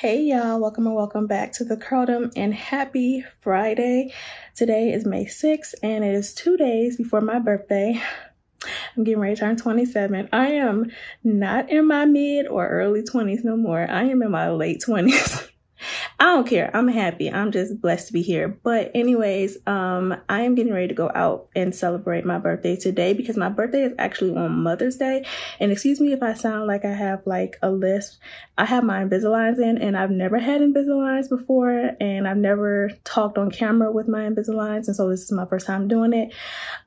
Hey y'all, welcome and welcome back to The Kurldom and happy Friday. Today is May 6th and it is 2 days before my birthday. I'm getting ready to turn 27. I am not in my mid or early 20s no more. I am in my late 20s. I don't care. I'm happy. I'm just blessed to be here. But anyways, I am getting ready to go out and celebrate my birthday today because my birthday is actually on Mother's Day. And excuse me if I sound like I have like a lisp. I have my Invisaligns in and I've never had Invisaligns before and I've never talked on camera with my Invisaligns. And so this is my first time doing it.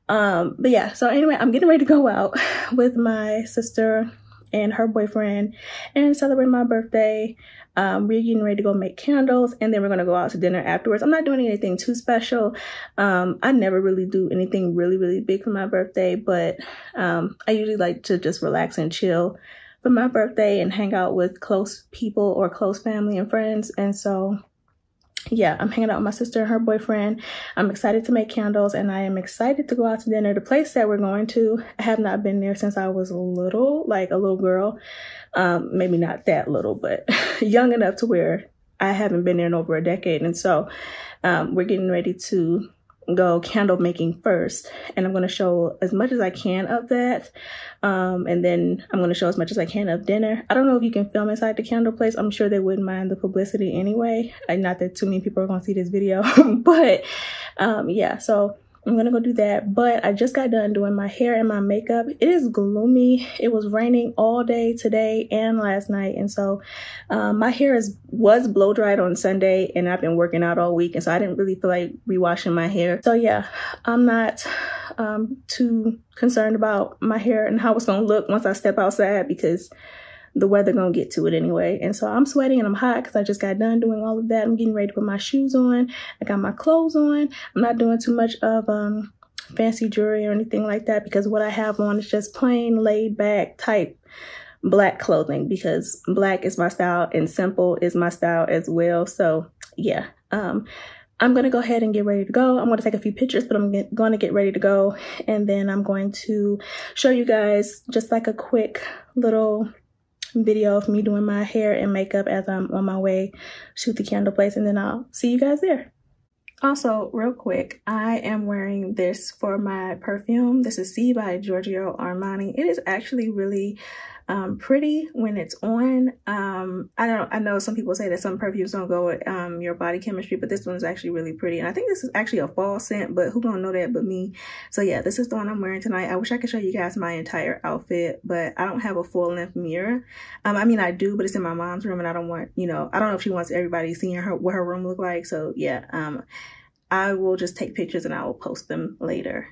But yeah, so anyway, I'm getting ready to go out with my sister and her boyfriend and celebrate my birthday. We're getting ready to go make candles and then we're gonna go out to dinner afterwards. I'm not doing anything too special. I never really do anything really big for my birthday, but I usually like to just relax and chill for my birthday and hang out with close people or close family and friends. And so yeah, I'm hanging out with my sister and her boyfriend. I'm excited to make candles and I am excited to go out to dinner. The place that we're going to, I have not been there since I was little, like a little girl. Maybe not that little, but young enough to where I haven't been there in over a decade. And so we're getting ready to go candle making first, and I'm going to show as much as I can of that, and then I'm going to show as much as I can of dinner. I don't know if you can film inside the candle place. I'm sure they wouldn't mind the publicity anyway, and not that too many people are going to see this video. But yeah, so I'm going to go do that. But I just got done doing my hair and my makeup. It is gloomy. It was raining all day today and last night. And so my hair was blow dried on Sunday and I've been working out all week. And so I didn't really feel like rewashing my hair. So yeah, I'm not too concerned about my hair and how it's going to look once I step outside because the weather gonna get to it anyway. And so I'm sweating and I'm hot because I just got done doing all of that. I'm getting ready to put my shoes on. I got my clothes on. I'm not doing too much of fancy jewelry or anything like that because what I have on is just plain laid back type black clothing because black is my style and simple is my style as well. So yeah, I'm gonna go ahead and get ready to go. I'm gonna take a few pictures, but I'm gonna get ready to go. And then I'm going to show you guys just like a quick little video of me doing my hair and makeup as I'm on my way to the candle place, and then I'll see you guys there. Also, real quick, I am wearing this for my perfume. This is C by Giorgio Armani. It is actually really pretty when it's on. I know some people say that some perfumes don't go with your body chemistry, but this one's actually really pretty. And I think this is actually a fall scent, but who gonna know that but me? So yeah, this is the one I'm wearing tonight. I wish I could show you guys my entire outfit, but I don't have a full length mirror. I mean, I do, but it's in my mom's room and I don't want, you know, I don't know if she wants everybody seeing her what her room look like. So yeah, I will just take pictures and I will post them later.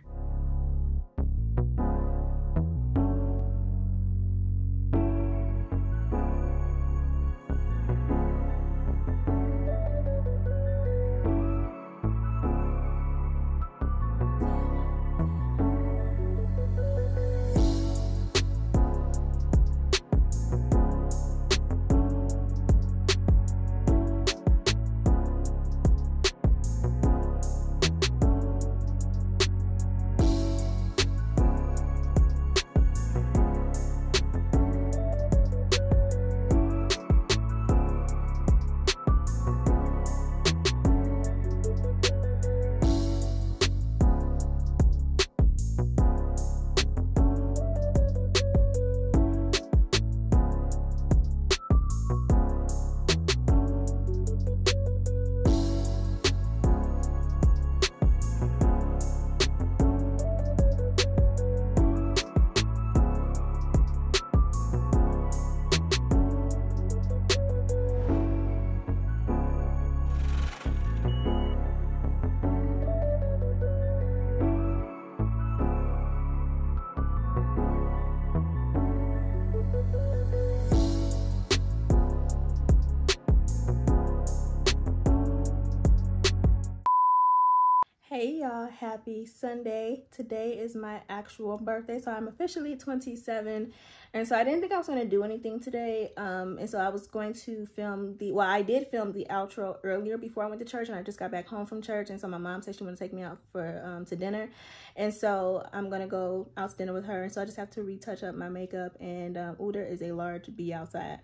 Hey y'all, happy Sunday. Today is my actual birthday, so I'm officially 27. And so I didn't think I was going to do anything today. And so I was going to film I did film the outro earlier before I went to church, and I just got back home from church. And so my mom said she wanted to take me out for to dinner. And so I'm going to go out to dinner with her. And so I just have to retouch up my makeup, and Uder is a large B outside.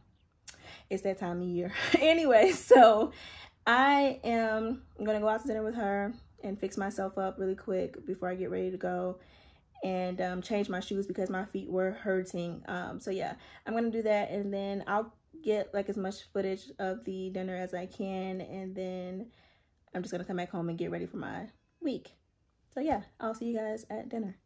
It's that time of year. Anyway, so I am gonna go out to dinner with her and fix myself up really quick before I get ready to go and change my shoes because my feet were hurting. So yeah, I'm gonna do that, and then I'll get like as much footage of the dinner as I can, and then I'm just gonna come back home and get ready for my week. So yeah, I'll see you guys at dinner.